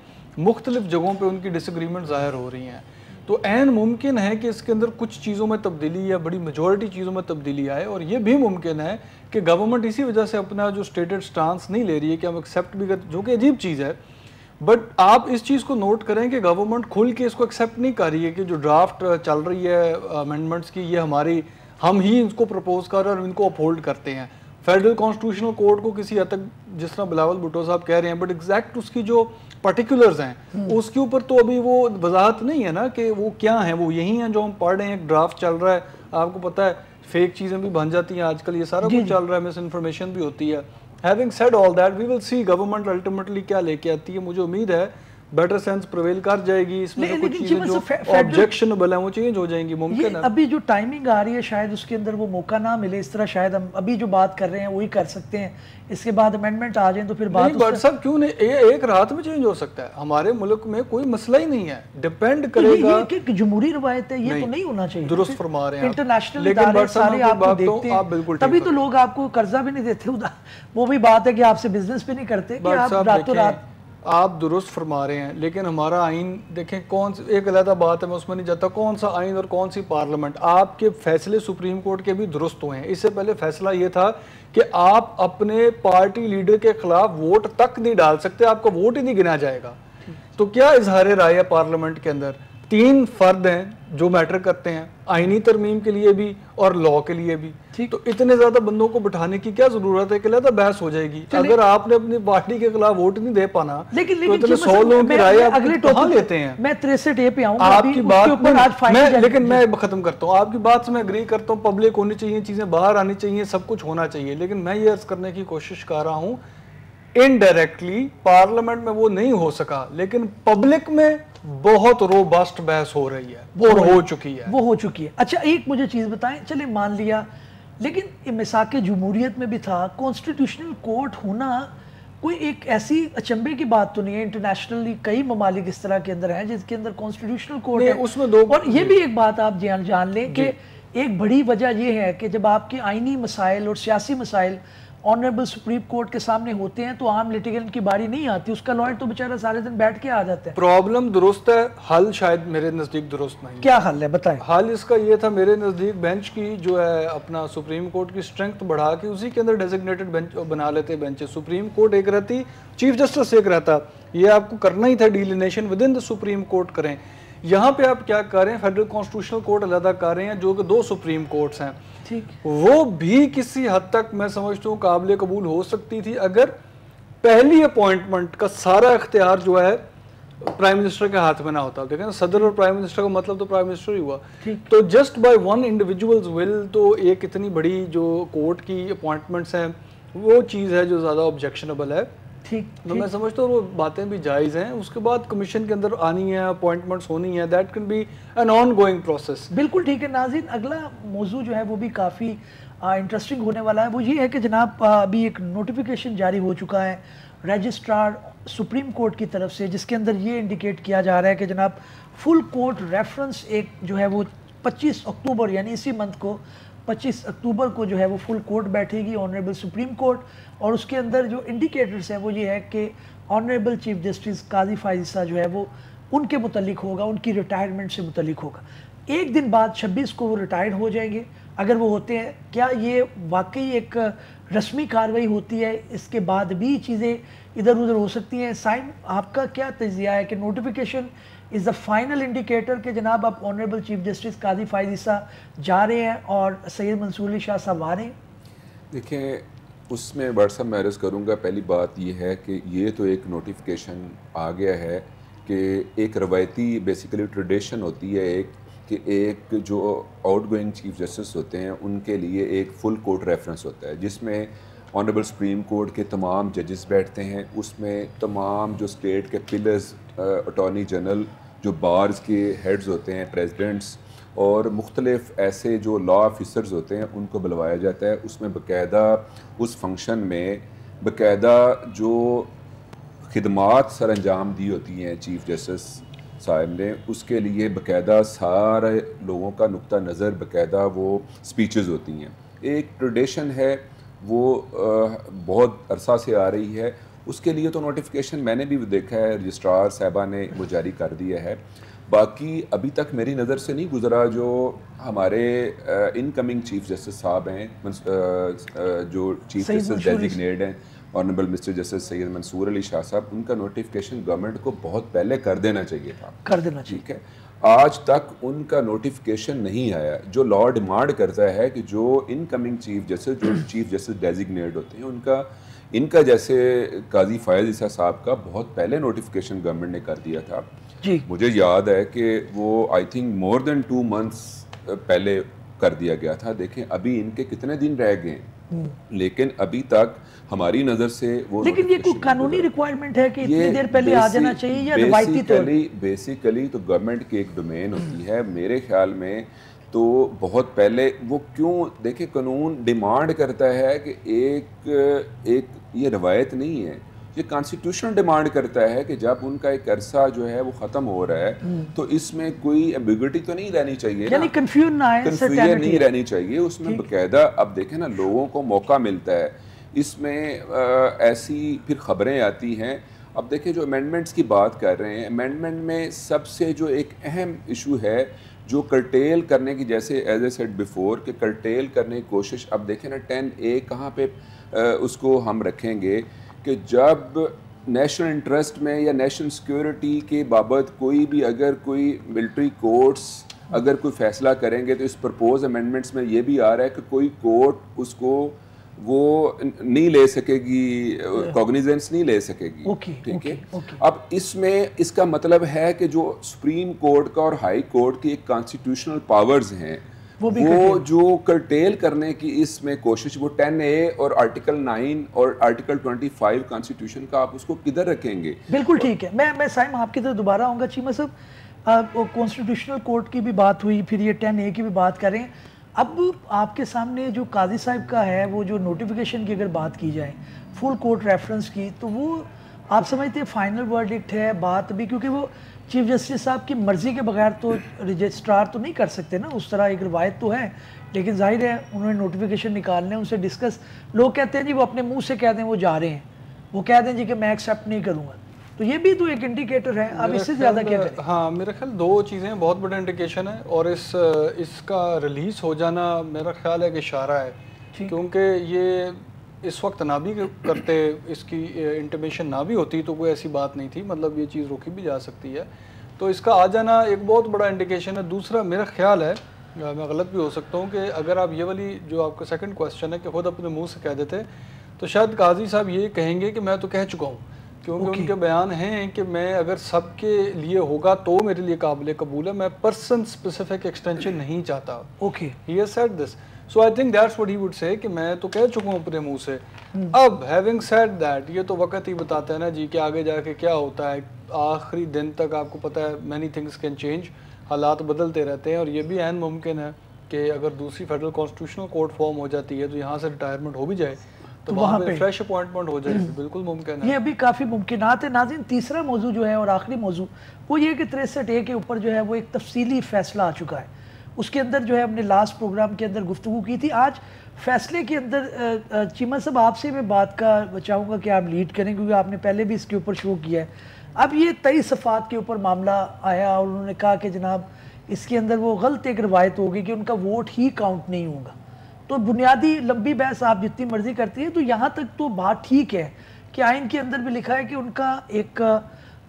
मुख्तलिफ जगहों पे उनकी डिसएग्रीमेंट ज़ाहिर हो रही हैं। तो एन मुमकिन है कि इसके अंदर कुछ चीज़ों में तब्दीली या बड़ी मेजॉरिटी चीज़ों में तब्दीली आए, और ये भी मुमकिन है कि गवर्नमेंट इसी वजह से अपना जो स्टेटेड स्टांस नहीं ले रही है कि हम एक्सेप्ट भी कर, जो कि अजीब चीज़ है, बट आप इस चीज़ को नोट करें कि गवर्नमेंट खुल के इसको एक्सेप्ट नहीं कर रही है कि जो ड्राफ्ट चल रही है अमेंडमेंट्स की ये हमारी, हम ही इनको प्रपोज कर और इनको अपहोल्ड करते हैं। फेडरल कॉन्स्टिट्यूशनल कोर्ट को किसी हद तक जिस तरह बिलावल भुट्टो साहब कह रहे हैं, बट एग्जैक्ट उसकी जो पर्टिकुलर्स हैं उसके ऊपर तो अभी वो वजाहत नहीं है ना कि वो क्या है, वो यही हैं जो हम पढ़ रहे हैं। एक ड्राफ्ट चल रहा है, आपको पता है फेक चीज़ें भी बन जाती हैं आजकल, ये सारा कुछ चल रहा है, मिस इन्फॉर्मेशन भी होती है। Having said all that we will see government ultimately क्या लेके आती है, मुझे उम्मीद है बेटर सेंस प्रिवेल कर जाएगी। इसमें ले, कुछ चीजें जो ऑब्जेक्शनेबल हैं वो चेंज हो जाएंगी, मुमकिन है। अभी जो टाइमिंग आ रही है शायद उसके अंदर वो मौका ना मिले, इस तरह शायद हम अभी जो बात कर रहे हैं वही कर सकते हैं, इसके बाद अमेंडमेंट आ जाए तो फिर बात। बट सब क्यों नहीं, एक रात में चेंज हो सकता है, हमारे मुल्क में कोई मसला ही नहीं है, डिपेंड करेगा कि जमहूरी रवायत है, ये तो नहीं होना चाहिए। दुरुस्त फरमा रहे हैं, इंटरनेशनल तभी तो लोग आपको कर्जा भी नहीं देते, वो भी बात है कि आपसे बिजनेस भी नहीं करते। आप दुरुस्त फरमा रहे हैं, लेकिन हमारा आइन देखें, कौन सी एक अलग बात है, मैं उसमें नहीं जाता कौन सा आइन और कौन सी पार्लियामेंट। आपके फैसले सुप्रीम कोर्ट के भी दुरुस्त हुए हैं, इससे पहले फैसला ये था कि आप अपने पार्टी लीडर के खिलाफ वोट तक नहीं डाल सकते, आपका वोट ही नहीं गिना जाएगा। तो क्या इजहार राय है पार्लियामेंट के अंदर? तीन फर्द हैं जो मैटर करते हैं, आइनी तरमीम के लिए भी और लॉ के लिए भी। तो इतने ज्यादा बंदों को बिठाने की क्या जरूरत है, किला तो बहस हो जाएगी। अगर आपने अपनी पार्टी के खिलाफ वोट नहीं दे पाना, लेकिन तो इतने सौ लोगों की राय आप कहाँ लेते हैं? मैं तिरसठ ए पे आऊंगा आपकी बात, लेकिन मैं खत्म करता हूँ आपकी बात से। मैं एग्री करता हूँ, पब्लिक होनी चाहिए, चीजें बाहर आनी चाहिए, सब कुछ होना चाहिए, लेकिन मैं ये अर्ज करने की कोशिश कर रहा हूँ इनडायरेक्टली पार्लियामेंट में वो नहीं हो सका, लेकिन पब्लिक में बहुत रोबस्ट बहस हो रही है, वो हो, हो चुकी है वो हो चुकी है। अच्छा एक मुझे चीज़ बताएं, चले मान लिया, लेकिन मिसाक जमहूरियत में भी था, कॉन्स्टिट्यूशनल कोर्ट होना कोई एक ऐसी अचंभे की बात तो नहीं है। इंटरनेशनली कई ममालिक इस तरह के अंदर हैं जिसके अंदर कॉन्स्टिट्यूशनल कोर्ट है, उसमें दो। और ये भी एक बात आप जान लें कि एक बड़ी वजह यह है कि जब आपके आइनी मसाइल और सियासी मसाइल ऑनरेबल सुप्रीम कोर्ट के सामने होते हैं तो आम लिटिगेंट की बारी नहीं आती, उसका लॉयर तो बेचारा सारे दिन बैठ के आ जाता है। प्रॉब्लम दुरुस्त है, हल शायद मेरे नज़दीक दुरुस्त नहीं। क्या हल है बताएं? हल इसका ये था मेरे नज़दीक, बेंच की जो है अपना सुप्रीम कोर्ट की स्ट्रेंथ बढ़ा के उसी के अंदर डेजिग्नेटेड बेंच बना लेते बेंचेस। सुप्रीम कोर्ट एक रहती, चीफ जस्टिस एक रहता, ये आपको करना ही था, delineation within the supreme court करें। यहाँ पे आप क्या कर रहे हैं, फेडरल कॉन्स्टिट्यूशनल कोर्ट अलग कर रहे हैं जो कि दो सुप्रीम कोर्ट्स हैं, ठीक, वो भी किसी हद तक मैं समझता हूँ काबिल कबूल हो सकती थी अगर पहली अपॉइंटमेंट का सारा इख्तियार जो है प्राइम मिनिस्टर के हाथ में ना होता। देखें सदर और प्राइम मिनिस्टर का मतलब तो प्राइम मिनिस्टर ही हुआ, तो just by one individuals will तो एक इतनी बड़ी जो कोर्ट की अपॉइंटमेंट्स हैं वो चीज़ है जो ज़्यादा ऑब्जेक्शनेबल है। ठीक, तो मैं समझता हूँ वो बातें भी जायज़ हैं। उसके बाद कमीशन के अंदर आनी है, अपॉइंटमेंट्स होनी है, that can be an ongoing process. बिल्कुल ठीक है नाज़रीन, अगला मौजू जो है वो भी काफ़ी इंटरेस्टिंग होने वाला है। वो ये है कि जनाब अभी एक नोटिफिकेशन जारी हो चुका है रजिस्ट्रार सुप्रीम कोर्ट की तरफ से, जिसके अंदर ये इंडिकेट किया जा रहा है कि जनाब फुल कोर्ट रेफरेंस एक जो है वो पच्चीस अक्टूबर यानी इसी मंथ को पच्चीस अक्टूबर को जो है वो फुल कोर्ट बैठेगी ऑनरेबल सुप्रीम कोर्ट, और उसके अंदर जो इंडिकेटर्स हैं वो ये है कि honourable chief justice Qazi Faez Isa जो है वो उनके मुतलिक होगा, उनकी रिटायरमेंट से मुतलिक होगा। एक दिन बाद छब्बीस को वो रिटायर्ड हो जाएंगे अगर वो होते हैं। क्या ये वाकई एक रस्मी कार्रवाई होती है? इसके बाद भी चीज़ें इधर उधर हो सकती हैं। साइन आपका क्या तजिया है कि notification is the final indicator कि जनाब आप honourable chief justice Qazi Faez Isa जा रहे हैं और सैयद मंसूर अली शाह साहब आ रहे हैं? देखें उसमें बड़ा सा मैं अर्ज़ करूँगा, पहली बात यह है कि ये तो एक नोटिफिकेशन आ गया है कि एक रवायती बेसिकली ट्रेडिशन होती है एक कि एक जो आउटगोइंग चीफ जस्टिस होते हैं उनके लिए एक फुल कोर्ट रेफरेंस होता है जिसमें ऑनरेबल सुप्रीम कोर्ट के तमाम जजेस बैठते हैं, उसमें तमाम जो स्टेट के पिलर्स, अटॉर्नी जनरल, जो बार्स के हेड्स होते हैं, प्रेसिडेंट्स और मुख्तलिफ ऐसे जो लॉ ऑफिसर्स होते हैं उनको बुलवाया जाता है। उसमें बाकायदा उस फंक्शन में बाकायदा जो खिदमात सर अंजाम दी होती हैं चीफ जस्टिस साहब ने, उसके लिए बाकायदा सारे लोगों का नुक्ता नज़र, बाकायदा वो स्पीचेस होती हैं। एक ट्रेडिशन है वो बहुत अरसा से आ रही है, उसके लिए तो नोटिफिकेशन मैंने भी देखा है रजिस्ट्रार साहबा ने वो जारी कर दिया है। बाकी अभी तक मेरी नज़र से नहीं गुजरा जो हमारे इनकमिंग चीफ जस्टिस साहब हैं, जो चीफ जस्टिस डेजिग्नेट हैं honourable mister justice Syed Mansoor Ali Shah साहब, उनका नोटिफिकेशन गवर्नमेंट को बहुत पहले कर देना चाहिए था, कर देना चाहिए। ठीक है, आज तक उनका नोटिफिकेशन नहीं आया। जो लॉ डिमांड करता है कि जो इनकमिंग चीफ जस्टिस जो चीफ जस्टिस डेजिग्नेट होते हैं उनका इनका जैसे काजी फैज़ ईसा साहब का बहुत पहले नोटिफिकेशन गवर्नमेंट ने कर दिया था जी। मुझे याद है कि वो I think more than two months पहले कर दिया गया था। देखें अभी इनके कितने दिन रह गए, लेकिन अभी तक हमारी नज़र से वो लेकिन ये कोई कानूनी रिक्वायरमेंट है कि इतनी देर पहले आ जाना चाहिए या रिवायती तौर पर? बेसिकली तो गवर्नमेंट की एक डोमेन होती है, मेरे ख्याल में तो बहुत पहले वो क्यों, देखिए कानून डिमांड करता है कि एक एक ये रवायत नहीं है, ये कॉन्स्टिट्यूशन डिमांड करता है कि जब उनका एक अरसा जो है वो ख़त्म हो रहा है तो इसमें कोई एम्बिग्युटी तो नहीं रहनी चाहिए, यानी कंफ्यूज ना है, कंफ्यूजन नहीं रहनी चाहिए उसमें बकायदा। अब देखें ना लोगों को मौका मिलता है इसमें, आ, ऐसी फिर खबरें आती हैं। अब देखिए जो अमेंडमेंट्स की बात कर रहे हैं, अमेंडमेंट में सबसे जो एक अहम इशू है जो कर्टेल करने की, जैसे एज ए सेड बिफोर कि कर्टेल करने की कोशिश, अब देखें ना टेन ए कहाँ पे आ, उसको हम रखेंगे कि जब नेशनल इंटरेस्ट में या नेशनल सिक्योरिटी के बाबत कोई भी अगर कोई मिलिट्री कोर्ट्स अगर कोई फैसला करेंगे तो इस प्रपोज अमेंडमेंट्स में ये भी आ रहा है कि कोई कोर्ट उसको वो नहीं ले सकेगी, कॉग्निजेंस नहीं ले सकेगी। okay, ठीक है okay, okay. अब इसमें इसका मतलब है कि जो सुप्रीम कोर्ट का और हाई कोर्ट की एक कॉन्स्टिट्यूशनल पावर्स हैं वो, वो जो कर्टेल करने की इसमें कोशिश, वो टेन ए और आर्टिकल नाइन और आर्टिकल ट्वेंटी फाइव कॉन्स्टिट्यूशन का आप उसको किधर रखेंगे? बिल्कुल ठीक है, मैं मैं साइम आपकी तरफ दोबारा आऊँगा। चीमा साहब कॉन्स्टिट्यूशनल कोर्ट की भी बात हुई, फिर ये टेन ए की भी बात करें। अब आपके सामने जो काजी साहब का है वो जो नोटिफिकेशन की अगर बात की जाए फुल कोर्ट रेफरेंस की, तो वो आप समझते हैं फाइनल वर्डिक्ट है बात भी, क्योंकि वो चीफ जस्टिस साहब की मर्ज़ी के बगैर तो रजिस्ट्रार तो नहीं कर सकते ना, उस तरह एक रिवायत तो है। लेकिन जाहिर है उन्होंने नोटिफिकेशन निकालने हैं, उनसे डिस्कस, लोग कहते हैं जी वो अपने मुंह से कह दें वो जा रहे हैं, वो कह दें जी कि मैं एक्सेप्ट नहीं करूँगा, तो ये भी तो एक इंडिकेटर है। अब इससे ज़्यादा क्या करें? हाँ मेरा ख्याल दो चीज़ें बहुत बड़ा इंडिकेशन है, और इस इसका रिलीज़ हो जाना मेरा ख्याल है कि इशारा है, क्योंकि ये इस वक्त ना भी करते, इसकी इंटीमेशन ना भी होती तो कोई ऐसी बात नहीं थी, मतलब ये चीज़ रोकी भी जा सकती है, तो इसका आ जाना एक बहुत बड़ा इंडिकेशन है। दूसरा मेरा ख्याल है, मैं गलत भी हो सकता हूँ, कि अगर आप ये वाली जो आपका सेकेंड क्वेश्चन है कि खुद अपने मुँह से कह देते तो शायद काजी साहब ये कहेंगे कि मैं तो कह चुका हूँ, क्योंकि okay. उनके बयान हैं कि मैं अगर सब के लिए होगा तो मेरे लिए काबिल कबूल है, मैं पर्सन स्पेसिफिक एक्सटेंशन नहीं चाहता। Okay he has said this, so I think that's what he would say कि मैं तो कह चुका हूँ अपने मुंह से। hmm. अब हैविंग सेड दैट, ये तो वक्त ही बताता है ना जी कि आगे जाके क्या होता है, आखिरी दिन तक आपको पता है मैनी थिंग्स कैन चेंज, हालात बदलते रहते हैं, और ये भी एन मुमकिन है कि अगर दूसरी फेडरल कॉन्स्टिट्यूशनल कोर्ट फॉर्म हो जाती है तो यहाँ से रिटायरमेंट हो भी जाए तो वहाँ पे फ्रेश अपॉइंटमेंट हो जाएगी, बिल्कुल मुमकिन है, ये अभी काफ़ी मुमकिनात है। नाज़रीन तीसरा मौजू जो है और आखिरी मौजू वो ये कि तिरसठ ए के ऊपर जो है वो एक तफसीली फैसला आ चुका है, उसके अंदर जो है हमने लास्ट प्रोग्राम के अंदर गुफ्तगू की थी। आज फैसले के अंदर चीमा साहब आपसे मैं बात का चाहूँगा कि आप लीड करें, क्योंकि आपने पहले भी इसके ऊपर शो किया है। अब ये तेईस सफ़ात के ऊपर मामला आया और उन्होंने कहा कि जनाब इसके अंदर वो गलत एक रवायत होगी कि उनका वोट ही काउंट नहीं होगा, तो बुनियादी लंबी बहस आप जितनी मर्जी करती है, तो यहाँ तक तो बात ठीक है कि आइन के अंदर भी लिखा है कि उनका एक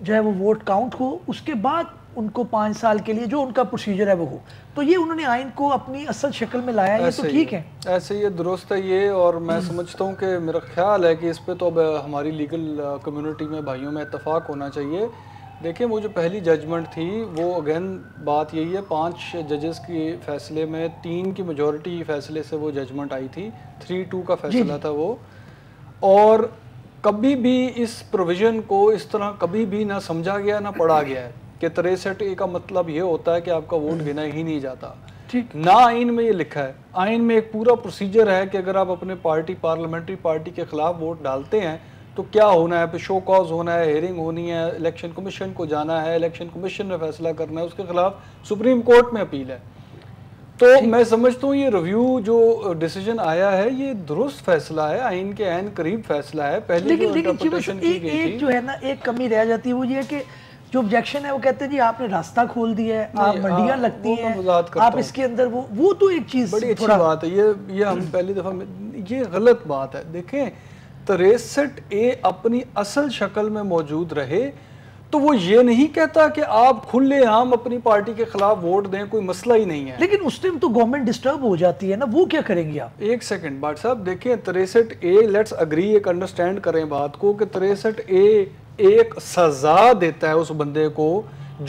जो है वो वोट काउंट हो, उसके बाद उनको पाँच साल के लिए जो उनका प्रोसीजर है वो हो, तो ये उन्होंने आइन को अपनी असल शक्ल में लाया, ये तो ठीक है, ऐसे ये दुरुस्त है ये। और मैं समझता हूँ कि मेरा ख्याल है कि इस पर तो अब हमारी लीगल कम्यूनिटी में भाइयों में इतफाक़ होना चाहिए। देखिए वो जो पहली जजमेंट थी वो अगेन बात यही है, पांच जजेस के फैसले में तीन की मेजॉरिटी फैसले से वो जजमेंट आई थी, थ्री टू का फैसला था वो, और कभी भी इस प्रोविज़न को इस तरह कभी भी ना समझा गया ना पढ़ा गया है कि तिरसठ ए का मतलब ये होता है कि आपका वोट गिना ही नहीं जाता, ठीक ना आइन में ये लिखा है। आइन में एक पूरा प्रोसीजर है कि अगर आप अपने पार्टी पार्लियामेंट्री पार्टी के ख़िलाफ़ वोट डालते हैं तो क्या होना है, पे शो कॉज होना है, हेयरिंग होनी है, इलेक्शन कमीशन को जाना है, इलेक्शन कमीशन ने फैसला करना है, उसके खिलाफ सुप्रीम कोर्ट में अपील है। तो मैं समझता हूँ ये रिव्यू जो डिसीजन आया है ये दुरुस्त फैसला है, आइन के ऐन करीब फैसला है। पहले लेकिन, लेकिन एक, एक जो है ना एक कमी रह जाती है, वो ये कि जो ऑब्जेक्शन है वो कहते हैं जी आपने रास्ता खोल दिया है, आप मंडियां लगती हैं, आप इसके अंदर वो वो तो एक चीज बड़ी अच्छी बात है, ये ये हम पहली दफा, ये गलत बात है। देखें तिरसठ ए अपनी असल शक्ल में मौजूद रहे तो वो ये नहीं कहता कि आप खुले आम अपनी पार्टी के खिलाफ वोट दें, कोई मसला ही नहीं है। लेकिन उस टाइम तो गवर्नमेंट डिस्टर्ब हो जाती है ना, वो क्या करेंगे आप? एक सेकंड बाट साहब देखें, तिरसठ ए लेट्स अग्री, एक अंडरस्टैंड करें बात को कि तिरसठ ए एक सजा देता है उस बंदे को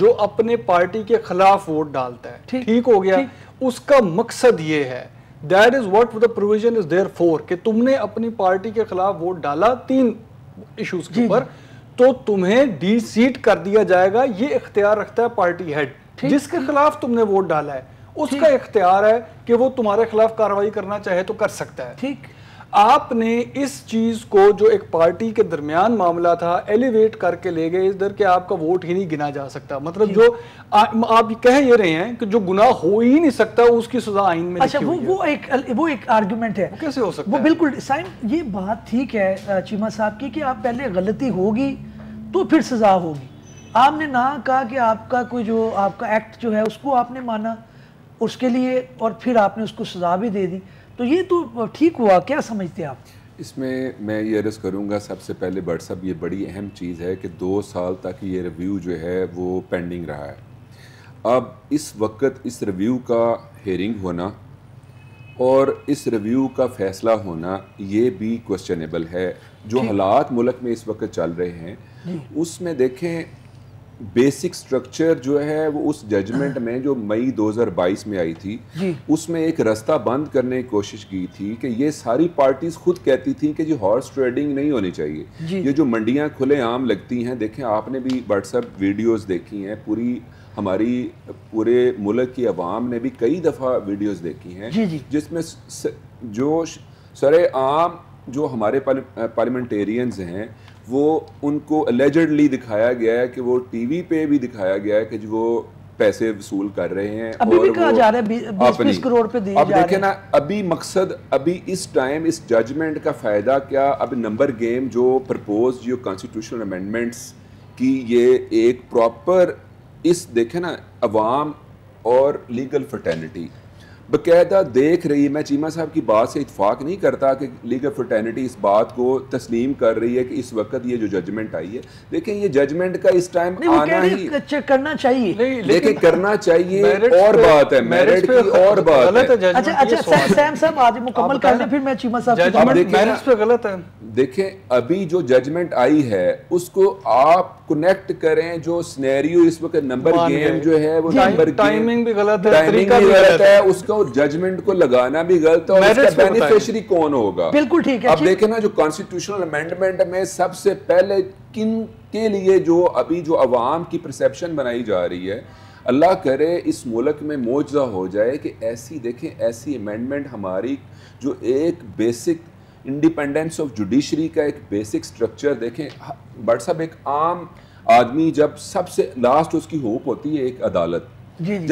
जो अपने पार्टी के खिलाफ वोट डालता है। ठीक हो गया, उसका मकसद ये है that is what the provision is there for कि तुमने अपनी पार्टी के खिलाफ वोट डाला तीन इश्यूज के ऊपर तो तुम्हें डी सीट कर दिया जाएगा। ये इख्तियार रखता है पार्टी हेड, जिसके खिलाफ तुमने वोट डाला है उसका इख्तियार है कि वो तुम्हारे खिलाफ कार्रवाई करना चाहे तो कर सकता है। ठीक, आपने इस चीज को जो एक पार्टी के दरमियान मामला था एलिवेट करके ले गए इधर कि आपका वोट ही नहीं गिना जा सकता। मतलब जो आ, आप कह ये रहे हैं कि जो गुनाह हो ही नहीं सकता उसकी सजा आईन में। अच्छा, वो वो एक वो एक आर्गुमेंट है, कैसे हो सकता है? वो बिल्कुल साइन, ये बात ठीक है चीमा साहब की कि आप पहले गलती होगी तो फिर सजा होगी। आपने ना कहा कि आपका कोई जो आपका एक्ट जो है उसको आपने माना उसके लिए और फिर आपने उसको सजा भी दे दी, तो ये तो ठीक हुआ। क्या समझते हैं आप इसमें? मैं ये अर्ज़ करूँगा सबसे पहले बट साहब ये बड़ी अहम चीज़ है कि दो साल तक ये रिव्यू जो है वो पेंडिंग रहा है। अब इस वक्त इस रिव्यू का हेयरिंग होना और इस रिव्यू का फ़ैसला होना ये भी क्वेश्चनेबल है। जो हालात मुल्क में इस वक्त चल रहे हैं उसमें देखें बेसिक स्ट्रक्चर जो है वो उस जजमेंट में जो मई दो हज़ार बाईस में आई थी उसमें एक रास्ता बंद करने की कोशिश की थी कि ये सारी पार्टीज खुद कहती थी कि जी हॉर्स ट्रेडिंग नहीं होनी चाहिए। ये जो मंडियां खुले आम लगती हैं, देखें आपने भी व्हाट्सएप वीडियोज़ देखी हैं, पूरी हमारी पूरे मुल्क की आवाम ने भी कई दफ़ा वीडियोज़ देखी हैं जिसमें जो सरे आम जो हमारे पार्लियामेंटेरियंस हैं वो उनको एलिजेडली दिखाया गया है कि वो टीवी पे भी दिखाया गया है कि वो पैसे वसूल कर रहे हैं। अभी भी कहा जा रहा है बीस बीस करोड़ पे दिए जा रहे हैं। अब देखें ना, अभी मकसद अभी इस टाइम इस जजमेंट का फ़ायदा क्या, अब नंबर गेम जो प्रपोज जो कॉन्स्टिट्यूशनल अमेंडमेंट्स की ये एक प्रॉपर इस देखें ना अवाम और लीगल फ्रेटर्निटी बकायदा देख रही है। मैं चीमा साहब की बात से इत्फाक नहीं करता कि लीगल फ्रेटर्निटी इस बात को तस्लीम कर रही है कि इस वक्त ये जो जजमेंट आई है, देखें ये जजमेंट का इस टाइम आना ही करना चाहिए, नहीं लेकिन करना चाहिए और बात है मेरिट की और बात है। अच्छा अच्छा सैम साहब आज मुकम्मल कर लें फिर मैं चीमा साहब की गलत है। देखें अभी जो जजमेंट आई है उसको आप कनेक्ट करें जो सिनेरियो इस वक्त नंबर गेम जो है वो नंबर टाइमिंग भी गलत है, तरीका भी गलत है, उसका जजमेंट को लगाना भी गलत है और इसका बेनिफिशियरी कौन होगा? बिल्कुल ठीक है। अब देखें ना जो कॉन्स्टिट्यूशनल अमेंडमेंट में सबसे पहले किन के लिए जो अभी जो अवाम की परसेप्शन बनाई जा रही है, अल्लाह करे इस मुल्क में मौजूदा हो जाए कि ऐसी देखें ऐसी अमेंडमेंट हमारी जो एक बेसिक इंडिपेंडेंस ऑफ जुडिशरी का एक बेसिक स्ट्रक्चर देखें बट साहब एक आम आदमी जब सबसे लास्ट उसकी होप होती है एक अदालत,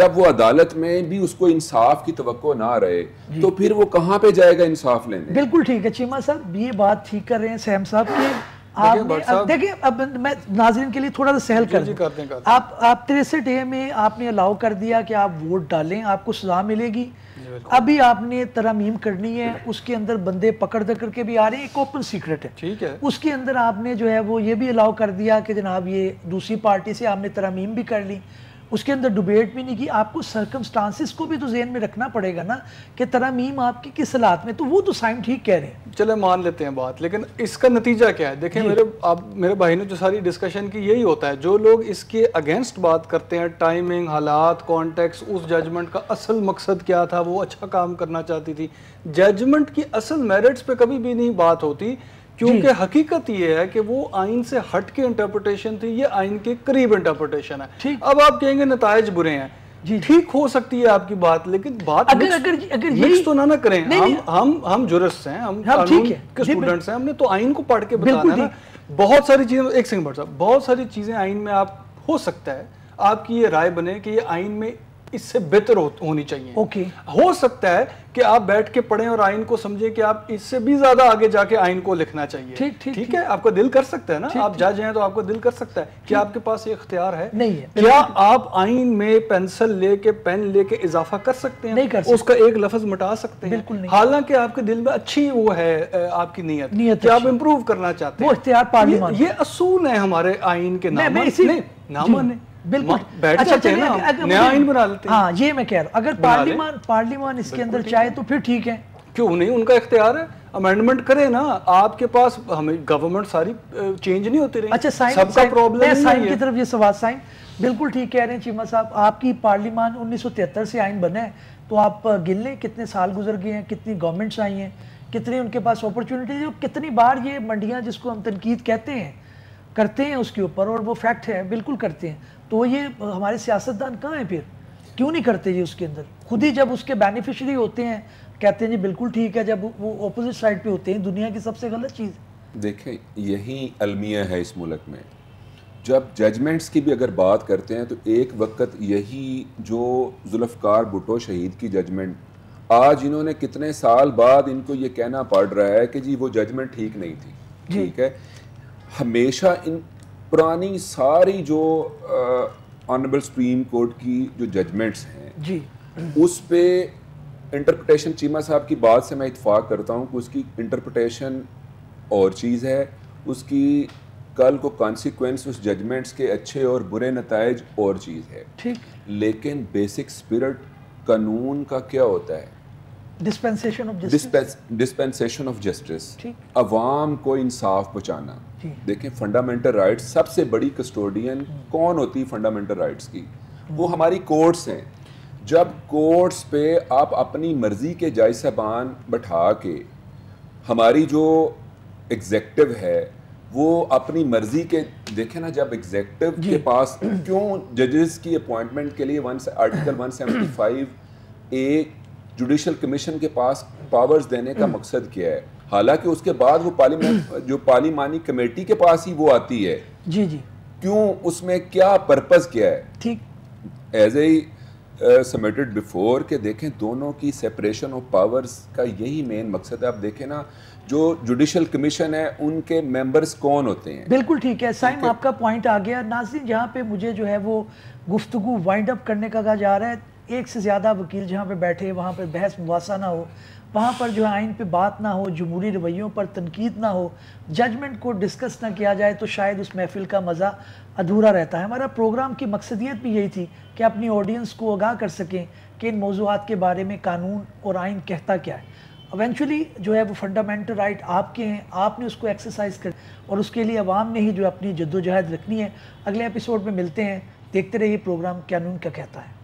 जब वो अदालत में भी उसको इंसाफ की तवक्को ना रहे तो फिर वो कहाँ पे जाएगा इंसाफ लेने? बिल्कुल ठीक है चीमा साहब, ये बात ठीक कर रहे हैं सैम साहब की। आप देखिए अब मैं नाज़रीन के लिए थोड़ा सा सहल कर दूं, आप आप तिरसठ ए में आपने अलाउ कर दिया कि आप वोट डालें आपको सजा मिलेगी। अभी आपने तरमीम करनी है, उसके अंदर बंदे पकड़ दकड़ के भी आ रहे हैं, एक ओपन सीक्रेट है। ठीक है, उसके अंदर आपने जो है वो ये भी अलाउ कर दिया कि जनाब ये दूसरी पार्टी से आपने तरमीम भी कर ली, उसके अंदर डिबेट भी नहीं की। आपको सर्कमस्टांसिस को भी तो जहन में रखना पड़ेगा ना कि तरमीम आपकी किस हालात में, तो वो तो साइम ठीक कह रहे हैं, चले मान लेते हैं बात, लेकिन इसका नतीजा क्या है? देखें मेरे आप मेरे भाई ने जो सारी डिस्कशन की यही होता है, जो लोग इसके अगेंस्ट बात करते हैं टाइमिंग हालात कॉन्टेक्स्ट उस जजमेंट का असल मकसद क्या था, वो अच्छा काम करना चाहती थी, जजमेंट की असल मेरिट्स पर कभी भी नहीं बात होती क्योंकि हकीकत यह है कि वो आइन से हट के इंटरप्रटेशन थी, ये आइन के करीब इंटरप्रटेशन है। अब आप कहेंगे नतायज बुरे हैं, ठीक हो सकती है आपकी बात, लेकिन बात अगर मिक्स, अगर अगर मिक्स तो ना ना करें। नहीं, हम, नहीं। हम हम जुरिस्ट हैं, हम कानून के स्टूडेंट्स हैं, हमने तो आइन को पढ़ के बताना है ना। बहुत सारी चीजें एक सेकंड साहब बहुत सारी चीजें आइन में आप हो सकता है आपकी ये राय बने कि ये आइन में इससे बेहतर हो, होनी चाहिए। Okay okay. हो सकता है कि आप बैठ के पढ़ें और आइन को समझें कि आप इससे भी ज्यादा आगे जाके आइन को लिखना चाहिए। ठीक ठीक ठीक है, आपका दिल कर सकता है ना, ठीक, आप जज हैं तो आपका दिल कर सकता है। क्या आपके पास ये इख्तियार है? नहीं है। क्या आप आइन में पेंसिल लेके पेन लेके इजाफा कर सकते हैं? नहीं कर सकते। उसका एक लफ्ज मिटा सकते हैं? बिल्कुल नहीं। हालांकि आपके दिल में अच्छी वो है, आपकी नीयत कि आप इम्प्रूव करना चाहते हैं, वो इख्तियार पार्लियामेंट, ये असूल है हमारे आइन के। नाम नाम बिल्कुल बैठ जाते हैं ना, नया आइन बना लेते हैं। हाँ, ये मैं कह रहा हूँ, अगर पार्लियामान पार्लियामान इसके अंदर चाहे तो फिर ठीक है, क्यों नहीं, उनका इख्तियार है, अमेंडमेंट करें ना। आपके पास हमें गवर्नमेंट सारी चेंज नहीं होती रही। अच्छा सबका प्रॉब्लम साइन की तरफ ये सवाल, साइन बिल्कुल ठीक कह रहे हैं चीमा साहब, आपकी पार्लियामान उन्नीस सौ तिहत्तर से आइन बना है, तो आप गिन लें कितने साल गुजर गए हैं, कितनी गवर्नमेंट्स आई हैं, कितनी उनके पास अपॉर्चुनिटीज है, कितनी बार ये मंडियाँ जिसको हम तनकीद कहते हैं करते हैं उसके ऊपर, और वो फैक्ट है, बिल्कुल करते हैं। तो ये हमारे सियासतदान कहाँ हैं फिर, क्यों नहीं करते ये उसके अंदर? खुद ही जब उसके बेनिफिशरी होते हैं कहते हैं जी बिल्कुल ठीक है, जब वो ऑपोजिट साइड पे होते हैं। दुनिया की सबसे गलत चीज़ देखें, यही अलमिया है इस मुल्क में। जब जजमेंट्स की भी अगर बात करते हैं तो एक वक्त यही जो जुल्फकार भुट्टो शहीद की जजमेंट, आज इन्होंने कितने साल बाद इनको ये कहना पड़ रहा है कि जी वो जजमेंट ठीक नहीं थी। ठीक है, हमेशा इन पुरानी सारी जो ऑनरेबल सुप्रीम कोर्ट की जो जजमेंट्स हैं जी, उस पे इंटरप्रटेशन, चीमा साहब की बात से मैं इत्फाक करता हूँ कि उसकी इंटरप्रटेशन और चीज़ है, उसकी कल को कॉन्सिक्वेंस उस जजमेंट्स के अच्छे और बुरे नताइज और चीज़ है। ठीक, लेकिन बेसिक स्पिरिट कानून का क्या होता है? Dispensation of justice, dispensation of justice, अवाम को इंसाफ पहुँचाना। देखें, फंडामेंटल राइट्स सबसे बड़ी कस्टोडियन कौन होती है फंडामेंटल राइट्स की? वो हमारी कोर्ट्स हैं। जब कोर्ट्स पे आप अपनी मर्जी के जज साहबान बैठा के, हमारी जो एग्जेक्टिव है वो अपनी मर्जी के, देखें ना, जब एग्जेक्टिव के पास क्यों जजेस की अपॉइंटमेंट के लिए one article one seventy five A judicial commission के पास पावर्स देने का मकसद क्या है? हालांकि उसके बाद वो पार्लियामेंट जो पार्लियामानी कमेटी के पास ही वो आती है। जी जी, क्यों, उसमें क्या पर्पस क्या है? ठीक, एज ए सबमिटेड बिफोर के देखें, दोनों की सेपरेशन ऑफ पावर्स का यही मेन मकसद है। आप देखें ना, जो जुडिशल कमीशन है उनके मेंबर्स कौन होते हैं? बिल्कुल ठीक है, साइम आपका पॉइंट आ गया। नाज़रीन, जहाँ पे मुझे जो है वो गुफ्तगू वाइंड अप करने का कहा जा रहा है, एक से ज़्यादा वकील जहाँ पे बैठे वहाँ पे बहस मुबासा ना हो, वहाँ पर जो है आइन पे बात ना हो, जमहूरी रवैयों पर तनकीद ना हो, जजमेंट को डिस्कस ना किया जाए, तो शायद उस महफिल का मज़ा अधूरा रहता है। हमारा प्रोग्राम की मकसदियत भी यही थी कि अपनी ऑडियंस को आगाह कर सकें कि इन मौजूदात के बारे में कानून और आइन कहता क्या है। एवेंचुअली जो है वो फंडामेंटल राइट आपके हैं, आपने उसको एक्सरसाइज कर, और उसके लिए आवाम ने ही जो अपनी जद्दोजहद रखनी है। अगले एपिसोड में मिलते हैं, देखते रहिए प्रोग्राम कानून क्या कहता है।